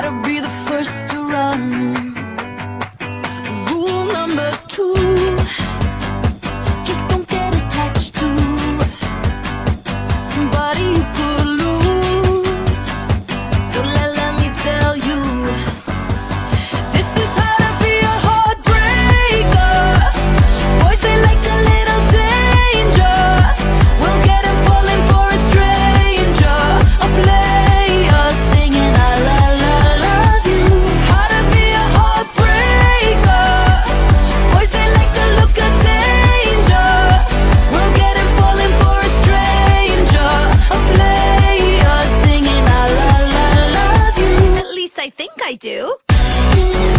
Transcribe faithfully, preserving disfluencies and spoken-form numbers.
gotta be the first to run. Rule number two, just don't get attached to somebody you could lose. So let, let me tell you, this is how to be a heartbreaker. Boys, they like a little danger. We'll get them falling for a stranger, a player singing I love, love, love you. How to be a heartbreaker. Boys, they like the look of danger. We'll get them falling for a stranger, a player singing I love, love, love you. At least I think I do.